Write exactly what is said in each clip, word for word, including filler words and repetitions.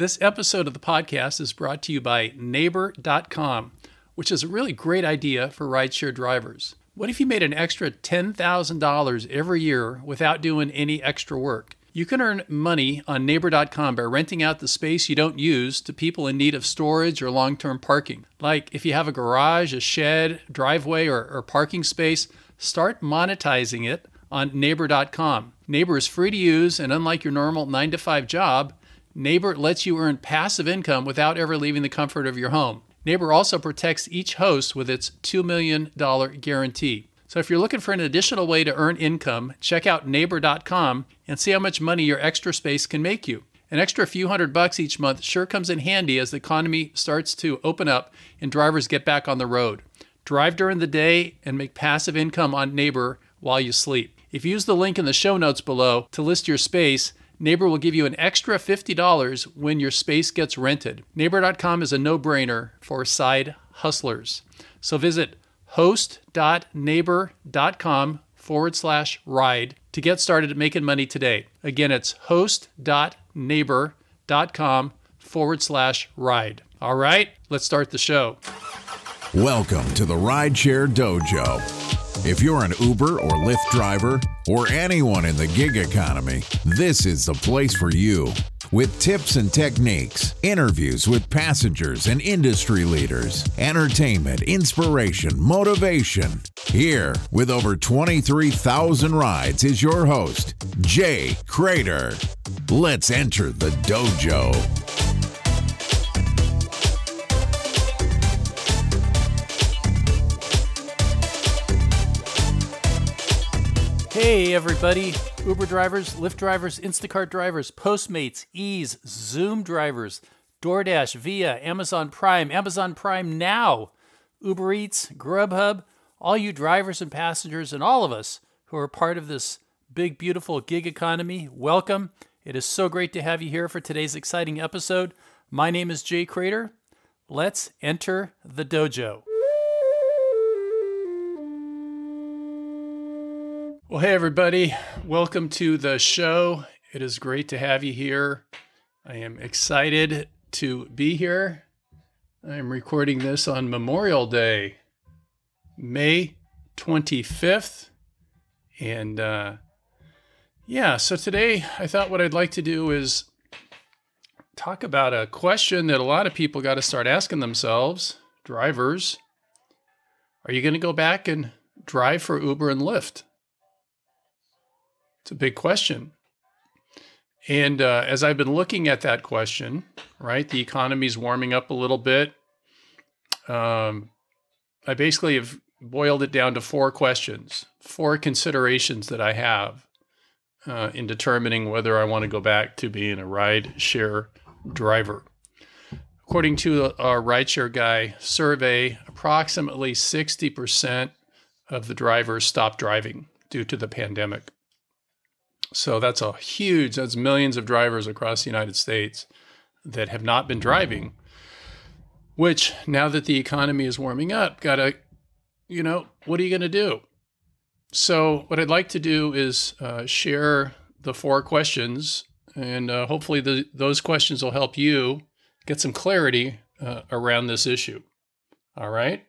This episode of the podcast is brought to you by Neighbor dot com, which is a really great idea for rideshare drivers. What if you made an extra ten thousand dollars every year without doing any extra work? You can earn money on Neighbor dot com by renting out the space you don't use to people in need of storage or long-term parking. Like if you have a garage, a shed, driveway, or, or parking space, start monetizing it on Neighbor dot com. Neighbor is free to use, and unlike your normal nine to five job, Neighbor lets you earn passive income without ever leaving the comfort of your home. Neighbor also protects each host with its two million dollars guarantee. So if you're looking for an additional way to earn income, check out Neighbor dot com and see how much money your extra space can make you. An extra few hundred bucks each month sure comes in handy as the economy starts to open up and drivers get back on the road. Drive during the day and make passive income on Neighbor while you sleep. If you use the link in the show notes below to list your space, Neighbor will give you an extra fifty dollars when your space gets rented. Neighbor dot com is a no-brainer for side hustlers. So visit host.neighbor.com forward slash ride to get started making money today. Again, it's host.neighbor.com forward slash ride. All right, let's start the show. Welcome to the Rideshare Dojo. If you're an Uber or Lyft driver or anyone in the gig economy, this is the place for you. With tips and techniques, interviews with passengers and industry leaders, entertainment, inspiration, motivation. Here, with over twenty-three thousand rides, is your host, Jay Cradeur. Let's enter the dojo. Hey everybody, Uber drivers, Lyft drivers, Instacart drivers, Postmates, Ease, Zoom drivers, DoorDash, Via, Amazon Prime, Amazon Prime Now, Uber Eats, Grubhub, all you drivers and passengers and all of us who are part of this big, beautiful gig economy, welcome. It is so great to have you here for today's exciting episode. My name is Jay Cradeur. Let's enter the dojo. Well, hey, everybody. Welcome to the show. It is great to have you here. I am excited to be here. I am recording this on Memorial Day, May twenty-fifth. And uh, yeah, so today I thought what I'd like to do is talk about a question that a lot of people got to start asking themselves. Drivers, are you going to go back and drive for Uber and Lyft? It's a big question. And uh, as I've been looking at that question, right, the economy's warming up a little bit. Um, I basically have boiled it down to four questions, four considerations that I have uh, in determining whether I want to go back to being a rideshare driver. According to our Rideshare Guy survey, approximately sixty percent of the drivers stopped driving due to the pandemic. So that's a huge, that's millions of drivers across the United States that have not been driving, which now that the economy is warming up, gotta, you know, what are you going to do? So what I'd like to do is uh, share the four questions, and uh, hopefully the, those questions will help you get some clarity uh, around this issue. All right.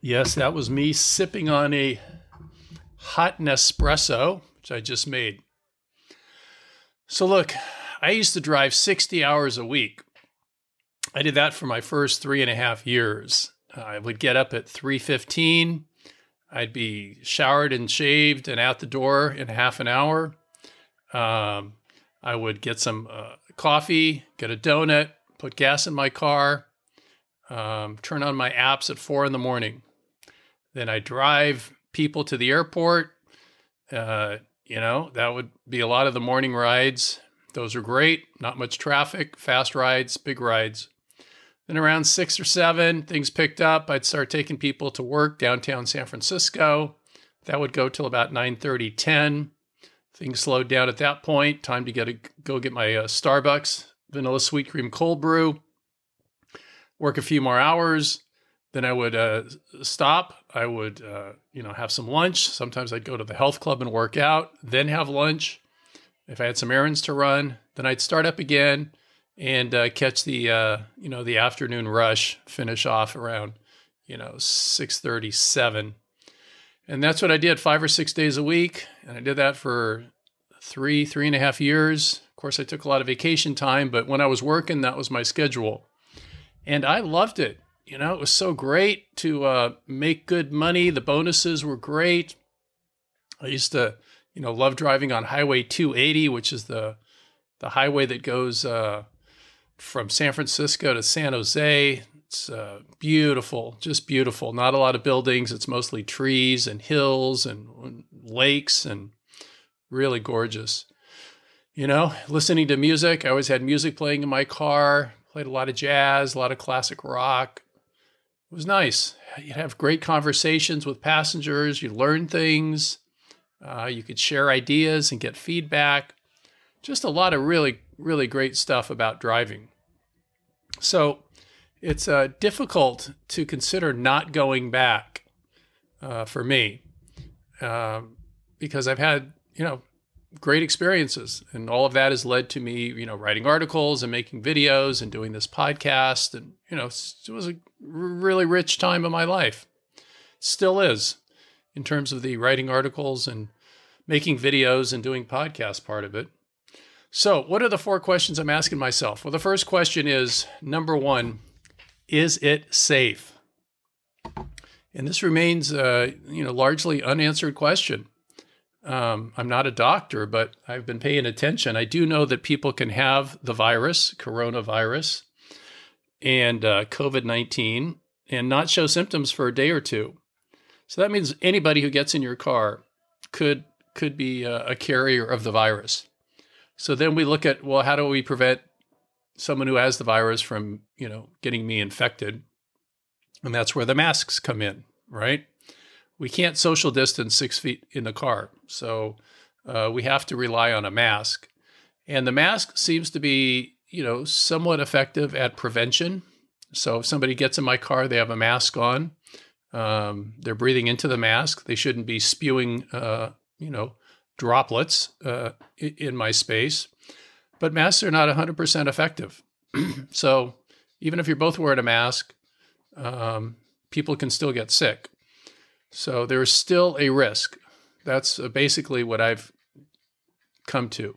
Yes, that was me sipping on a hot Nespresso, which I just made. So look, I used to drive sixty hours a week. I did that for my first three and a half years. I would get up at three fifteen. I'd be showered and shaved and out the door in half an hour. Um, I would get some uh, coffee, get a donut, put gas in my car, um, turn on my apps at four in the morning. Then I drive people to the airport. Uh, you know, that would be a lot of the morning rides. Those are great. Not much traffic, fast rides, big rides. Then around six or seven, things picked up. I'd start taking people to work downtown San Francisco. That would go till about nine thirty, ten. Things slowed down at that point. Time to get a, go get my uh, Starbucks, vanilla sweet cream cold brew. Work a few more hours. Then I would uh, stop. I would, uh, you know, have some lunch. Sometimes I'd go to the health club and work out, then have lunch. If I had some errands to run, then I'd start up again and uh, catch the, uh, you know, the afternoon rush, finish off around, you know, six thirty, seven. And that's what I did five or six days a week. And I did that for three, three and a half years. Of course, I took a lot of vacation time, but when I was working, that was my schedule. And I loved it. You know, it was so great to uh, make good money. The bonuses were great. I used to, you know, love driving on Highway two eighty, which is the the highway that goes uh, from San Francisco to San Jose. It's uh, beautiful, just beautiful. Not a lot of buildings. It's mostly trees and hills and lakes, and really gorgeous. You know, listening to music. I always had music playing in my car. Played a lot of jazz, a lot of classic rock. It was nice. You'd have great conversations with passengers. You learn things. Uh, you could share ideas and get feedback. Just a lot of really, really great stuff about driving. So it's uh, difficult to consider not going back uh, for me uh, because I've had, you know, great experiences, and all of that has led to me, you know, writing articles and making videos and doing this podcast. And, you know, it was a really rich time of my life. Still is, in terms of the writing articles and making videos and doing podcasts part of it. So what are the four questions I'm asking myself? Well, the first question is, number one, is it safe? And this remains, uh, you know, largely unanswered question. Um, I'm not a doctor, but I've been paying attention. I do know that people can have the virus, coronavirus, and uh, COVID nineteen, and not show symptoms for a day or two. So that means anybody who gets in your car could could be a, a carrier of the virus. So then we look at, well, how do we prevent someone who has the virus from, you know, getting me infected? And that's where the masks come in, right? We can't social distance six feet in the car, so uh, we have to rely on a mask. And the mask seems to be, you know, somewhat effective at prevention. So if somebody gets in my car, they have a mask on. Um, they're breathing into the mask. They shouldn't be spewing, uh, you know, droplets uh, in my space. But masks are not one hundred percent effective. So even if you're both wearing a mask, um, people can still get sick. So there is still a risk. That's basically what I've come to.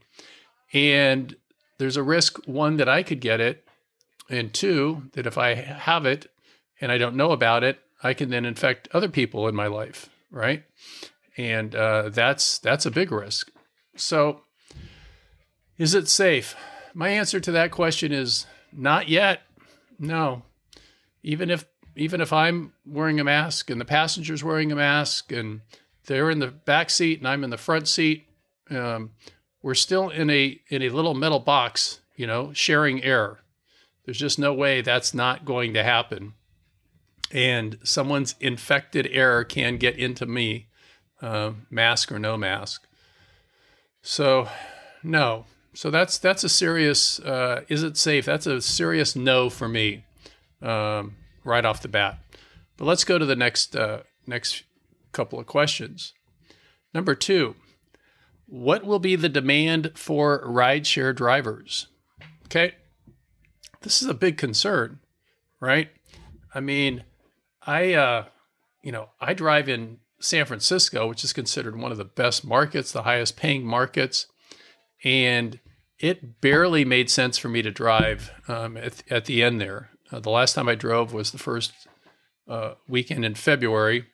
And there's a risk, one, that I could get it, and two, that if I have it and I don't know about it, I can then infect other people in my life, right? And uh, that's that's a big risk. So is it safe? My answer to that question is not yet. No. Even if Even if I'm wearing a mask and the passenger's wearing a mask and they're in the back seat and I'm in the front seat, um, we're still in a in a little metal box, you know, sharing air. There's just no way that's not going to happen. And someone's infected air can get into me, uh, mask or no mask. So, no. So that's that's a serious. Uh, is it safe? That's a serious no for me. Um, right off the bat. But let's go to the next uh, next couple of questions. Number two, what will be the demand for rideshare drivers? Okay, this is a big concern, right? I mean, I uh, you know, I drive in San Francisco, which is considered one of the best markets, the highest paying markets, and it barely made sense for me to drive um, at, at the end there. Uh, the last time I drove was the first uh, weekend in February,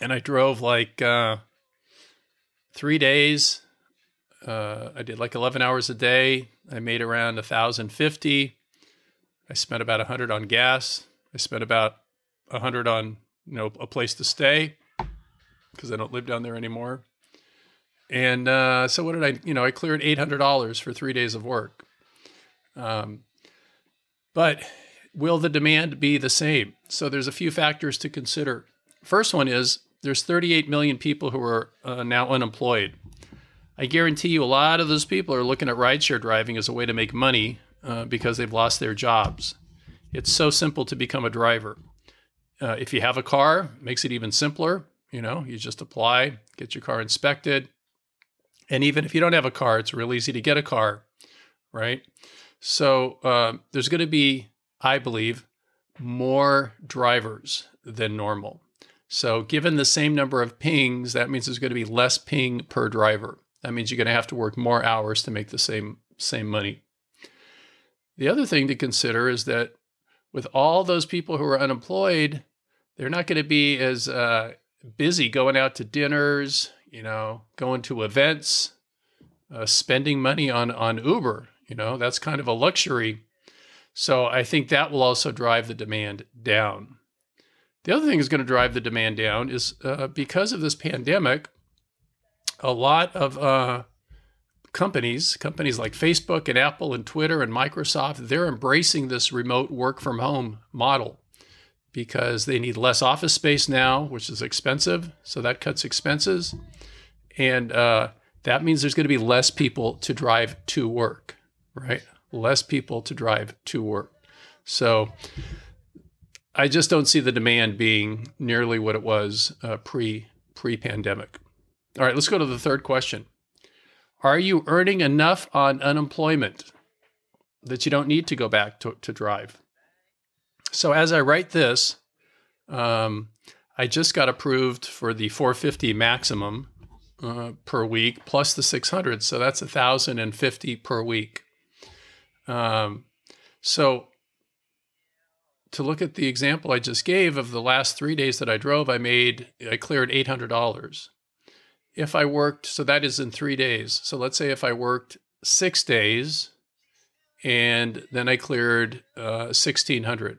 and I drove like uh, three days. Uh, I did like eleven hours a day. I made around one thousand fifty. I spent about one hundred on gas. I spent about one hundred on, you know, a place to stay because I don't live down there anymore. And uh, so what did I, you know, I cleared eight hundred dollars for three days of work. Um But will the demand be the same? So there's a few factors to consider. First one is there's thirty-eight million people who are uh, now unemployed. I guarantee you a lot of those people are looking at rideshare driving as a way to make money uh, because they've lost their jobs. It's so simple to become a driver. Uh, if you have a car, it makes it even simpler. You know, you just apply, get your car inspected, And even if you don't have a car, it's real easy to get a car, right? So uh, there's going to be, I believe, more drivers than normal. So given the same number of pings, that means there's going to be less ping per driver. That means you're going to have to work more hours to make the same same money. The other thing to consider is that with all those people who are unemployed, they're not going to be as uh, busy going out to dinners, you know, going to events, uh, spending money on, on Uber. You know, that's kind of a luxury. So I think that will also drive the demand down. The other thing that's going to drive the demand down is uh, because of this pandemic, a lot of uh, companies, companies like Facebook and Apple and Twitter and Microsoft, they're embracing this remote work from home model because they need less office space now, which is expensive. So that cuts expenses. And uh, that means there's going to be less people to drive to work, right? Less people to drive to work. So I just don't see the demand being nearly what it was uh, pre, pre-pandemic. All right, let's go to the third question. Are you earning enough on unemployment that you don't need to go back to, to drive? So as I write this, um, I just got approved for the four hundred fifty maximum uh, per week plus the six hundred. So that's one thousand fifty per week. Um, so to look at the example I just gave of the last three days that I drove, I made, I cleared eight hundred dollars. If I worked, so that is in three days. So let's say if I worked six days and then I cleared uh, sixteen hundred.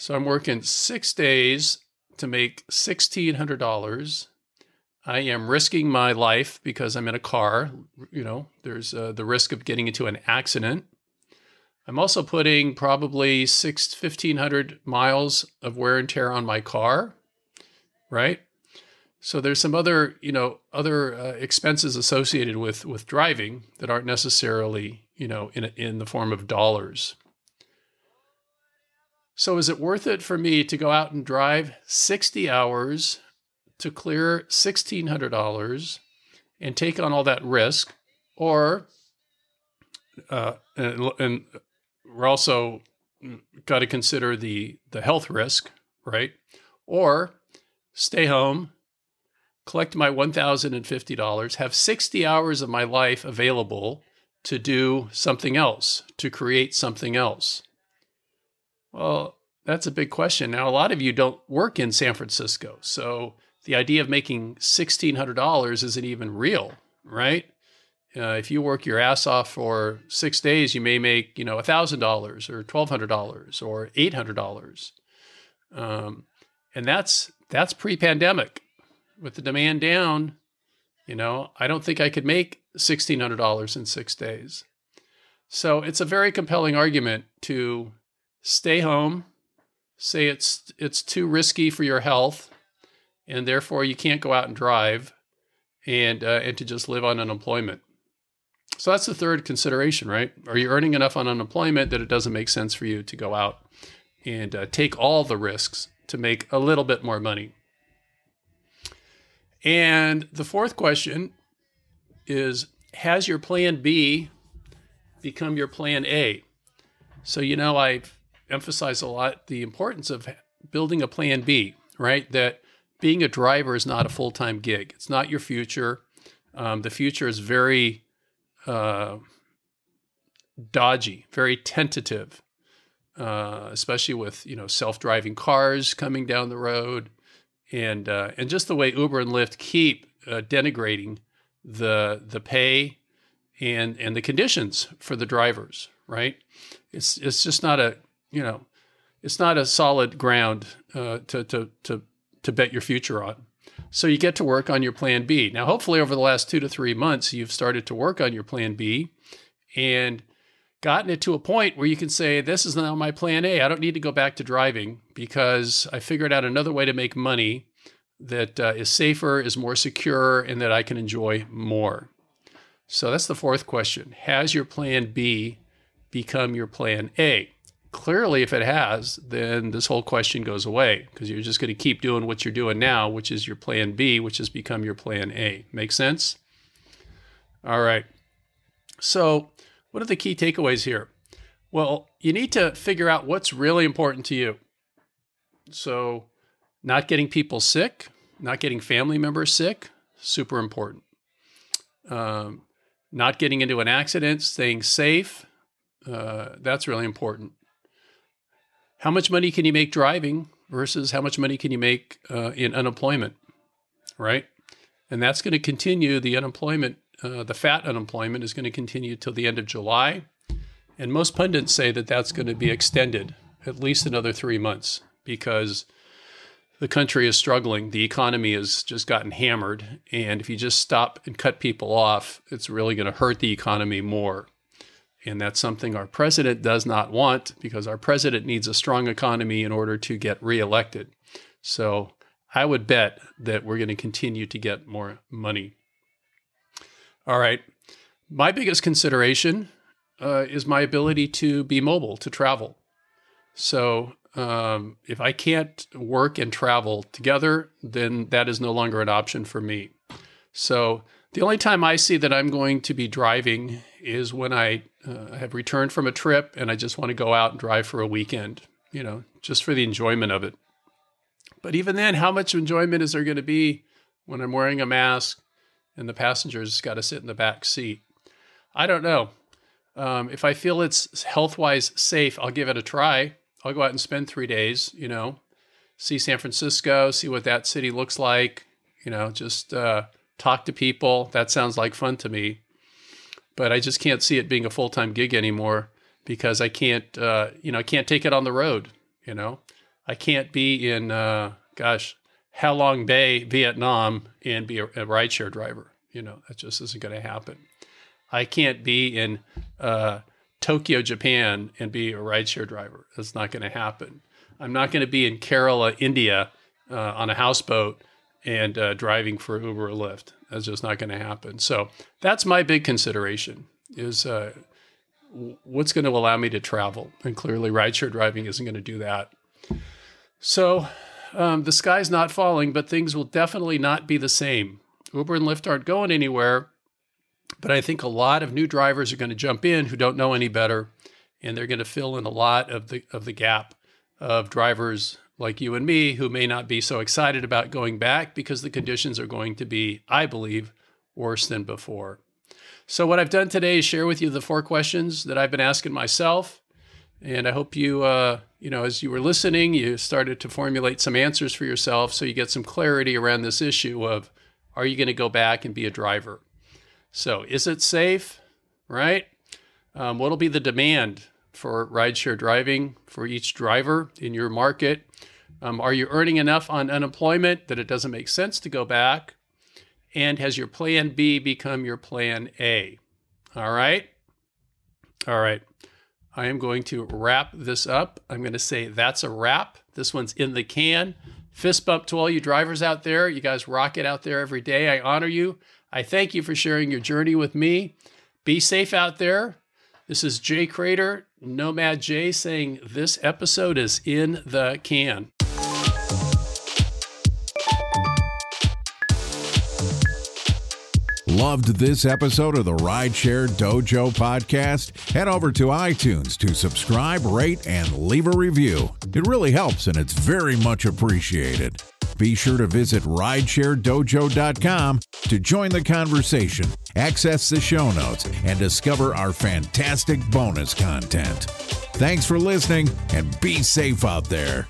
So I'm working six days to make sixteen hundred dollars. I am risking my life because I'm in a car. You know, there's uh, the risk of getting into an accident. I'm also putting probably six, fifteen hundred miles of wear and tear on my car, right? So there's some other, you know, other uh, expenses associated with with driving that aren't necessarily, you know, in in the form of dollars. So is it worth it for me to go out and drive sixty hours to clear sixteen hundred dollars and take on all that risk, or uh, and, and we're also got to consider the the health risk, right? Or stay home, collect my one thousand fifty dollars, have sixty hours of my life available to do something else, to create something else? Well, that's a big question. Now, a lot of you don't work in San Francisco, so the idea of making sixteen hundred dollars isn't even real, right? Uh, if you work your ass off for six days, you may make, you know, one thousand dollars or twelve hundred dollars or eight hundred dollars. Um, and that's, that's pre-pandemic. With the demand down, you know, I don't think I could make sixteen hundred dollars in six days. So it's a very compelling argument to stay home, say it's it's too risky for your health, and therefore you can't go out and drive, and uh, and to just live on unemployment. So that's the third consideration, right? Are you earning enough on unemployment that it doesn't make sense for you to go out and uh, take all the risks to make a little bit more money? And the fourth question is, has your plan B become your plan A? So, you know, I emphasize a lot the importance of building a plan B, right? That being a driver is not a full-time gig. It's not your future. Um, the future is very uh, dodgy, very tentative, uh, especially with, you know, self-driving cars coming down the road. And uh, and just the way Uber and Lyft keep uh, denigrating the the pay and and the conditions for the drivers, right? It's it's just not a you know, it's not a solid ground uh, to to to to bet your future on. So you get to work on your plan B. Now, hopefully, over the last two to three months, you've started to work on your plan B, and gotten it to a point where you can say, this is now my plan A. I don't need to go back to driving because I figured out another way to make money that uh, is safer, is more secure, and that I can enjoy more. So that's the fourth question. Has your plan B become your plan A? Clearly, if it has, then this whole question goes away because you're just going to keep doing what you're doing now, which is your plan B, which has become your plan A. Make sense? All right. So what are the key takeaways here? Well, you need to figure out what's really important to you. So not getting people sick, not getting family members sick, super important. Um, not getting into an accident, staying safe, uh, that's really important. How much money can you make driving versus how much money can you make uh, in unemployment, right? And that's going to continue. The unemployment, uh, the fat unemployment is going to continue till the end of July. And most pundits say that that's going to be extended at least another three months because the country is struggling. The economy has just gotten hammered. And if you just stop and cut people off, it's really going to hurt the economy more. And that's something our president does not want because our president needs a strong economy in order to get reelected. So I would bet that we're going to continue to get more money. All right. My biggest consideration uh, is my ability to be mobile, to travel. So um, if I can't work and travel together, then that is no longer an option for me. So the only time I see that I'm going to be driving is when I uh, have returned from a trip and I just want to go out and drive for a weekend, you know, just for the enjoyment of it. But even then, how much enjoyment is there going to be when I'm wearing a mask and the passenger's got to sit in the back seat? I don't know. Um, if I feel it's health-wise safe, I'll give it a try. I'll go out and spend three days, you know, see San Francisco, see what that city looks like, you know, just uh, talk to people. That sounds like fun to me. But I just can't see it being a full-time gig anymore because I can't, uh, you know, I can't take it on the road, you know. I can't be in, uh, gosh, Ha Long Bay, Vietnam, and be a, a rideshare driver. You know, that just isn't going to happen. I can't be in uh, Tokyo, Japan, and be a rideshare driver. That's not going to happen. I'm not going to be in Kerala, India, uh, on a houseboat and uh, driving for Uber or Lyft. That's just not going to happen. So that's my big consideration is uh, what's going to allow me to travel. And clearly rideshare driving isn't going to do that. So um, the sky's not falling, but things will definitely not be the same. Uber and Lyft aren't going anywhere, but I think a lot of new drivers are going to jump in who don't know any better, and they're going to fill in a lot of the, of the gap of drivers like you and me who may not be so excited about going back because the conditions are going to be, I believe, worse than before. So what I've done today is share with you the four questions that I've been asking myself. And I hope you, uh, you know, as you were listening, you started to formulate some answers for yourself so you get some clarity around this issue of, are you going to go back and be a driver? So is it safe, right? Um, what'll be the demand for rideshare driving for each driver in your market? Um, are you earning enough on unemployment that it doesn't make sense to go back? And has your plan B become your plan A? All right. All right. I am going to wrap this up. I'm going to say that's a wrap. This one's in the can. Fist bump to all you drivers out there. You guys rock it out there every day. I honor you. I thank you for sharing your journey with me. Be safe out there. This is Jay Cradeur, Nomad Jay, saying this episode is in the can. Loved this episode of the Rideshare Dojo podcast? Head over to iTunes to subscribe, rate, and leave a review. It really helps, and it's very much appreciated. Be sure to visit rideshare dojo dot com to join the conversation, access the show notes, and discover our fantastic bonus content. Thanks for listening, and be safe out there.